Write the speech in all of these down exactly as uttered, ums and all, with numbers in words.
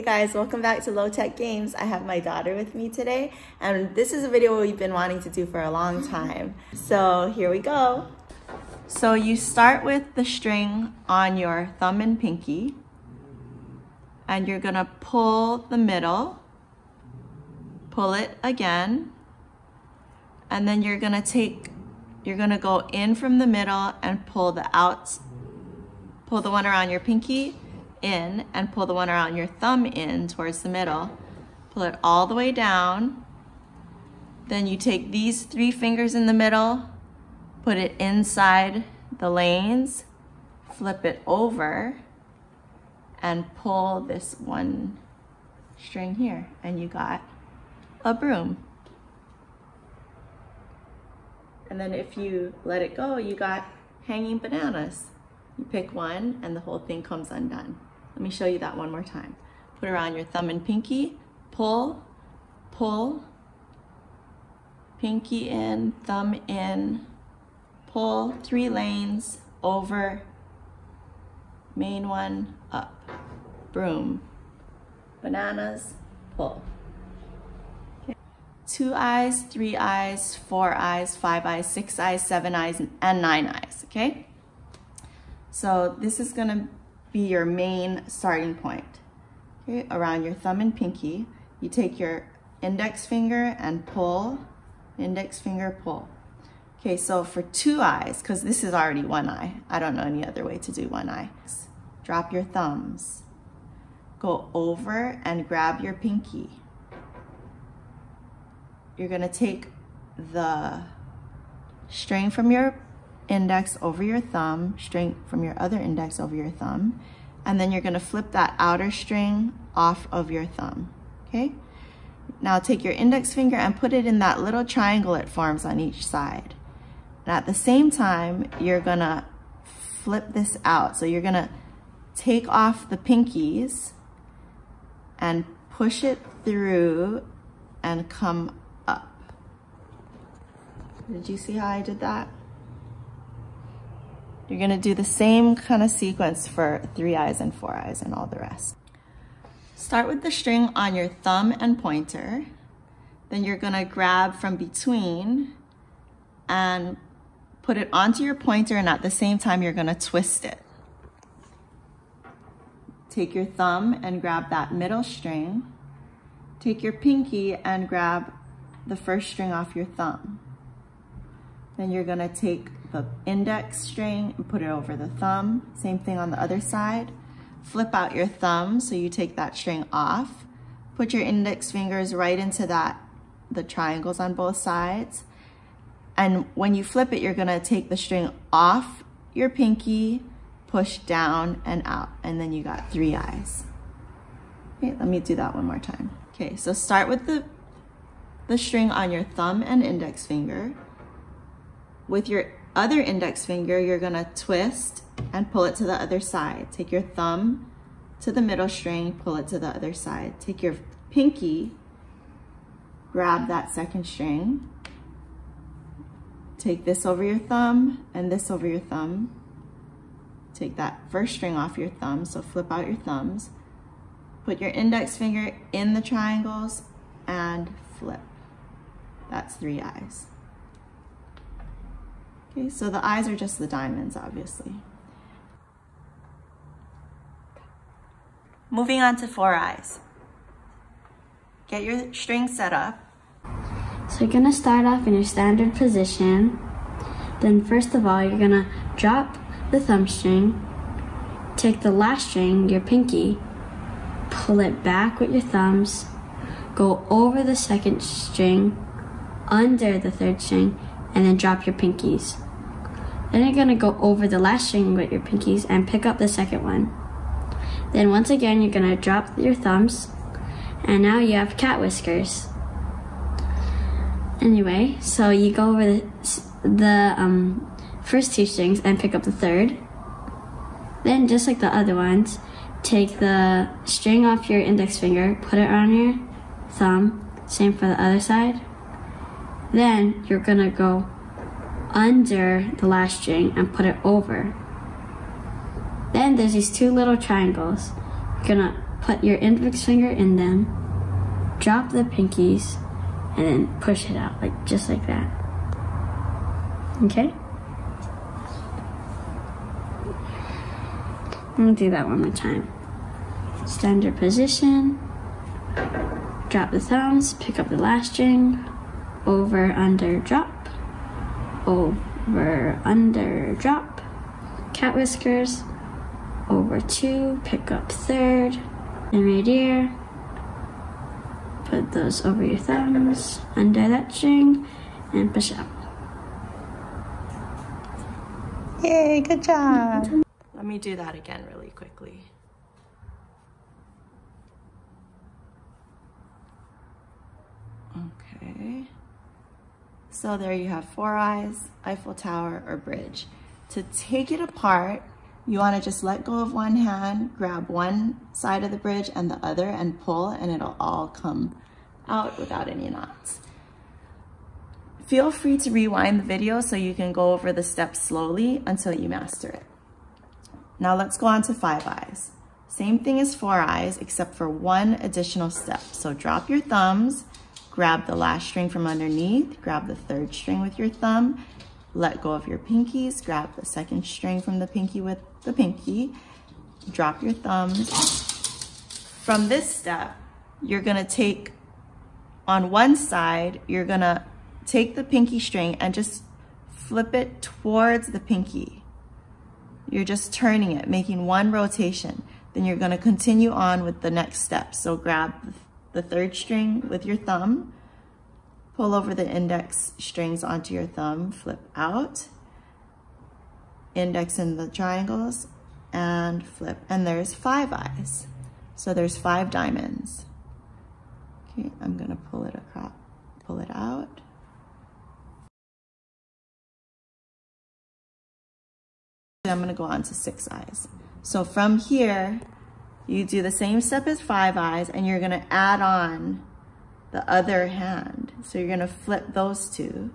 Hey guys, welcome back to Low Tech Games. I have my daughter with me today, and this is a video we've been wanting to do for a long time. So here we go. So you start with the string on your thumb and pinky, and you're gonna pull the middle, pull it again, and then you're gonna take, you're gonna go in from the middle and pull the out, pull the one around your pinky in and pull the one around your thumb in towards the middle. Pull it all the way down. Then you take these three fingers in the middle, put it inside the lanes, flip it over, and pull this one string here, and you got a broom. And then if you let it go, you got hanging bananas. You pick one and the whole thing comes undone. Let me show you that one more time. Put around your thumb and pinky, pull, pull, pinky in, thumb in, pull, three lanes, over, main one, up, broom, bananas, pull. Okay. Two eyes, three eyes, four eyes, five eyes, six eyes, seven eyes, and nine eyes, okay? So this is gonna be your main starting point. Okay, around your thumb and pinky, you take your index finger and pull, index finger, pull. Okay, so for two eyes, because this is already one eye, I don't know any other way to do one eye. Drop your thumbs, go over and grab your pinky. You're gonna take the string from your index over your thumb, string from your other index over your thumb, and then you're gonna flip that outer string off of your thumb, okay? Now take your index finger and put it in that little triangle it forms on each side. And at the same time, you're gonna flip this out. So you're gonna take off the pinkies and push it through and come up. Did you see how I did that? You're gonna do the same kind of sequence for three eyes and four eyes and all the rest. Start with the string on your thumb and pointer. Then you're gonna grab from between and put it onto your pointer, and at the same time, you're gonna twist it. Take your thumb and grab that middle string. Take your pinky and grab the first string off your thumb. Then you're gonna take the index string and put it over the thumb. Same thing on the other side. Flip out your thumb so you take that string off. Put your index fingers right into that, the triangles on both sides. And when you flip it, you're gonna take the string off your pinky, push down and out, and then you got three eyes. Okay, let me do that one more time. Okay, so start with the, the string on your thumb and index finger. With your other index finger, you're gonna twist and pull it to the other side. Take your thumb to the middle string, pull it to the other side. Take your pinky, grab that second string, take this over your thumb and this over your thumb. Take that first string off your thumb, so flip out your thumbs. Put your index finger in the triangles and flip. That's three eyes. Okay, so the eyes are just the diamonds, obviously. Moving on to four eyes. Get your string set up. So you're gonna start off in your standard position. Then first of all, you're gonna drop the thumb string, take the last string, your pinky, pull it back with your thumbs, go over the second string, under the third string, and then drop your pinkies. Then you're gonna go over the last string with your pinkies and pick up the second one. Then once again, you're gonna drop your thumbs, and now you have cat whiskers. Anyway, so you go over the, the um, first two strings and pick up the third. Then just like the other ones, take the string off your index finger, put it on your thumb, same for the other side. Then you're gonna go under the last string and put it over. Then there's these two little triangles. You're gonna put your index finger in them, drop the pinkies, and then push it out, like just like that. Okay? I'm gonna do that one more time. Standard position, drop the thumbs, pick up the last string, over, under, drop, over, under, drop, cat whiskers, over two, pick up third, and reindeer, put those over your thumbs, undo that string, and push up. Yay, good job! Let me do that again really quickly. Okay. So there you have Four Eyes, Eiffel Tower, or Bridge. To take it apart, you want to just let go of one hand, grab one side of the bridge and the other and pull, and it'll all come out without any knots. Feel free to rewind the video so you can go over the steps slowly until you master it. Now let's go on to Five Eyes. Same thing as Four Eyes, except for one additional step. So drop your thumbs, grab the last string from underneath, grab the third string with your thumb, let go of your pinkies, grab the second string from the pinky with the pinky, drop your thumbs. From this step, you're gonna take, on one side, you're gonna take the pinky string and just flip it towards the pinky. You're just turning it, making one rotation. Then you're gonna continue on with the next step. So grab the third string with your thumb, pull over the index strings onto your thumb, flip out, index in the triangles, and flip. And there's Five Eyes. So there's five diamonds. Okay, I'm gonna pull it across, pull it out. I'm gonna go on to Six Eyes. So from here, you do the same step as Five Eyes, and you're gonna add on the other hand. So you're gonna flip those two,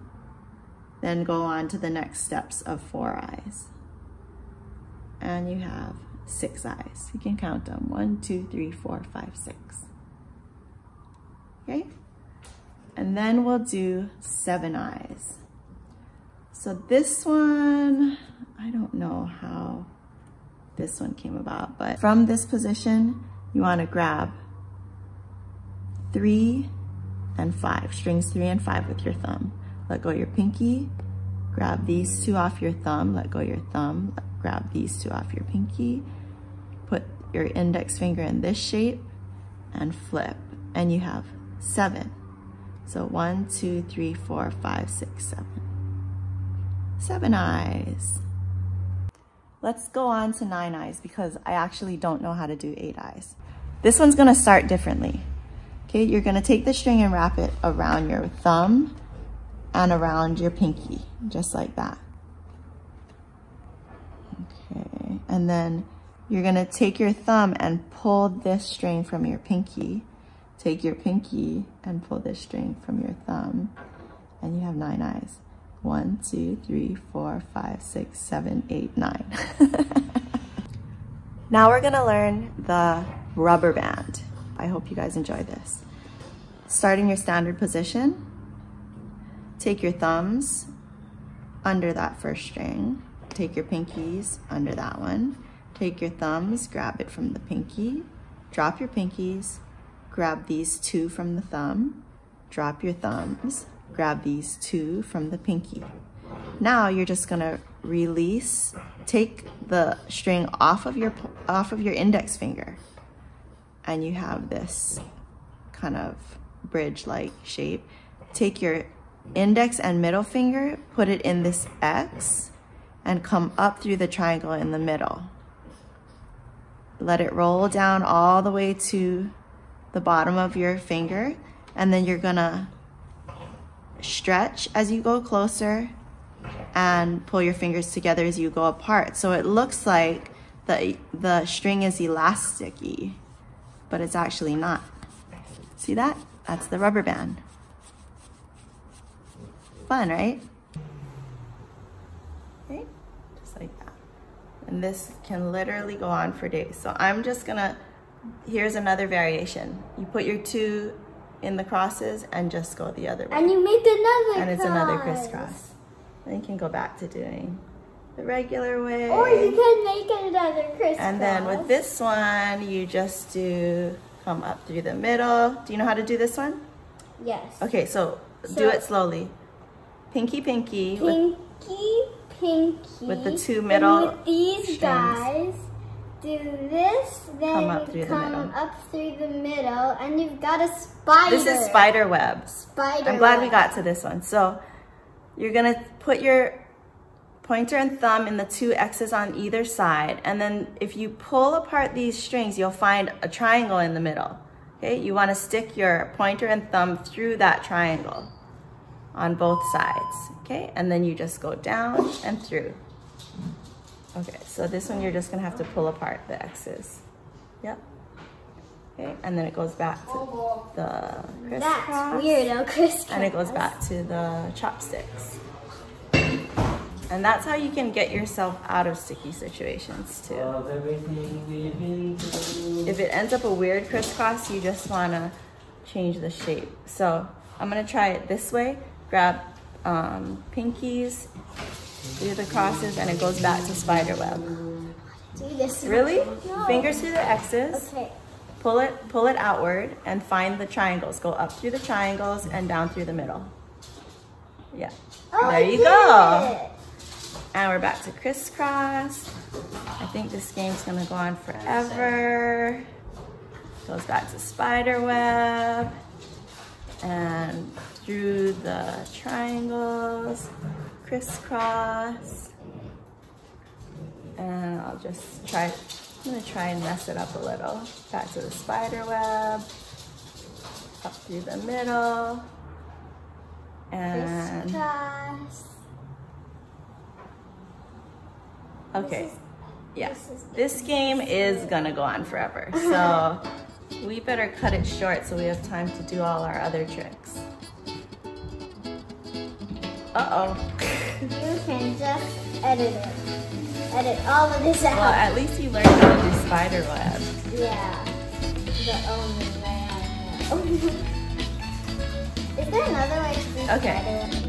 then go on to the next steps of Four Eyes. And you have Six Eyes. You can count them, one, two, three, four, five, six. Okay? And then we'll do Seven Eyes. So this one, I don't know how this one came about, but from this position, you wanna grab three and five, strings three and five with your thumb. Let go of your pinky, grab these two off your thumb, let go of your thumb, grab these two off your pinky, put your index finger in this shape and flip, and you have seven. So one, two, three, four, five, six, seven. Seven Eyes. Let's go on to Nine Eyes because I actually don't know how to do Eight Eyes. This one's gonna start differently. Okay, you're gonna take the string and wrap it around your thumb and around your pinky, just like that. Okay, and then you're gonna take your thumb and pull this string from your pinky. Take your pinky and pull this string from your thumb, and you have Nine Eyes. One, two, three, four, five, six, seven, eight, nine. Now we're gonna learn the rubber band. I hope you guys enjoy this. Start in your standard position. Take your thumbs under that first string. Take your pinkies under that one. Take your thumbs, grab it from the pinky. Drop your pinkies, grab these two from the thumb. Drop your thumbs, grab these two from the pinky. Now you're just gonna release, take the string off of your, off of your index finger, and you have this kind of bridge-like shape. Take your index and middle finger, put it in this X, and come up through the triangle in the middle. Let it roll down all the way to the bottom of your finger, and then you're gonna stretch as you go closer and pull your fingers together as you go apart. So it looks like the, the string is elastic-y, but it's actually not. See that? That's the rubber band. Fun, right? Okay, just like that. And this can literally go on for days. So I'm just gonna Here's another variation. You put your two in the crosses and just go the other way. And you make another And it's cross. another crisscross. Then you can go back to doing the regular way. Or you can make another crisscross. And then with this one, you just do come up through the middle. Do you know how to do this one? Yes. Okay, so, so do it slowly. Pinky, pinky. Pinky, with, pinky. With the two middle and with these strings. guys. Do this, then come, up through, come the up through the middle, and you've got a spider. This is spider web. Spider I'm glad web. we got to this one. So you're gonna put your pointer and thumb in the two X's on either side, and then if you pull apart these strings, you'll find a triangle in the middle. Okay, you wanna stick your pointer and thumb through that triangle on both sides, okay? And then you just go down and through. Okay, so this one you're just gonna have to pull apart the X's. Yep. Okay, and then it goes back to the crisscross. That's weirdo crisscross. And it goes back to the chopsticks. And that's how you can get yourself out of sticky situations too. If it ends up a weird crisscross, you just wanna change the shape. So I'm gonna try it this way. Grab um, pinkies. Do the crosses and it goes back to spider web. Do this. Really? No. Fingers through the X's. Okay. Pull it, pull it outward and find the triangles. Go up through the triangles and down through the middle. Yeah. Oh, there you go. And we're back to crisscross. I think this game's gonna go on forever. Goes back to spider web and through the triangles. Crisscross, and I'll just try, I'm gonna try and mess it up a little. Back to the spider web, up through the middle, and crisscross. Okay, yes, yeah. This game is gonna go on forever, so we better cut it short so we have time to do all our other tricks. Uh-oh. You can just edit it. Edit all of this out. Well, at least you learned how to do spider web. Yeah. The only way I know. Is there another way to do okay. spider web?